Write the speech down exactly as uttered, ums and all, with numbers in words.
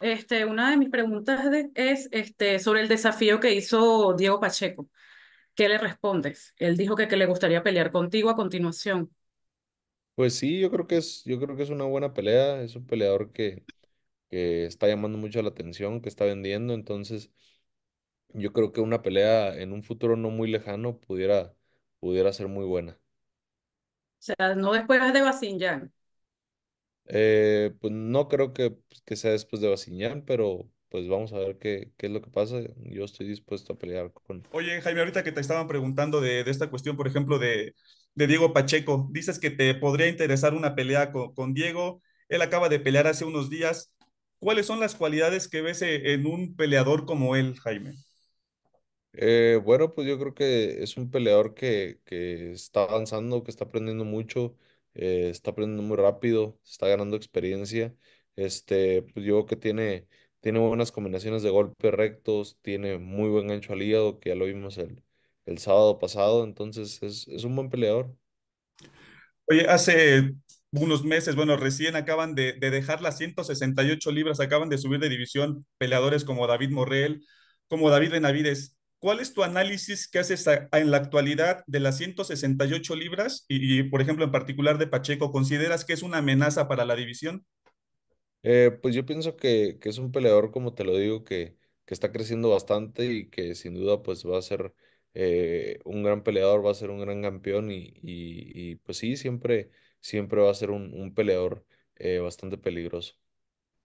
Este, una de mis preguntas de, es este, sobre el desafío que hizo Diego Pacheco. ¿Qué le respondes? Él dijo que, que le gustaría pelear contigo a continuación. Pues sí, yo creo que es, yo creo que es una buena pelea. Es un peleador que, que está llamando mucho la atención, que está vendiendo. Entonces, yo creo que una pelea en un futuro no muy lejano pudiera, pudiera ser muy buena. O sea, no después de Basin Yang. Eh, pues no creo que, pues, que sea después de Basiñán, pero pues vamos a ver qué, qué es lo que pasa. Yo estoy dispuesto a pelear con... Oye, Jaime, ahorita que te estaban preguntando de, de esta cuestión, por ejemplo, de, de Diego Pacheco, dices que te podría interesar una pelea con, con Diego. Él acaba de pelear hace unos días. ¿Cuáles son las cualidades que ves en un peleador como él, Jaime? Eh, bueno, pues yo creo que es un peleador que, que está avanzando, que está aprendiendo mucho. Eh, está aprendiendo muy rápido, está ganando experiencia. Este, pues yo creo que tiene, tiene buenas combinaciones de golpes rectos, tiene muy buen gancho al hígado, que ya lo vimos el, el sábado pasado. Entonces es, es un buen peleador. Oye, hace unos meses, bueno, recién acaban de, de dejar las ciento sesenta y ocho libras, acaban de subir de división peleadores como David Morrell, como David Benavides. ¿Cuál es tu análisis que haces a, a, en la actualidad de las ciento sesenta y ocho libras y, y, por ejemplo, en particular de Pacheco? ¿Consideras que es una amenaza para la división? Eh, pues yo pienso que, que es un peleador, como te lo digo, que, que está creciendo bastante y que sin duda pues va a ser eh, un gran peleador, va a ser un gran campeón y, y, y pues sí, siempre, siempre va a ser un, un peleador eh, bastante peligroso.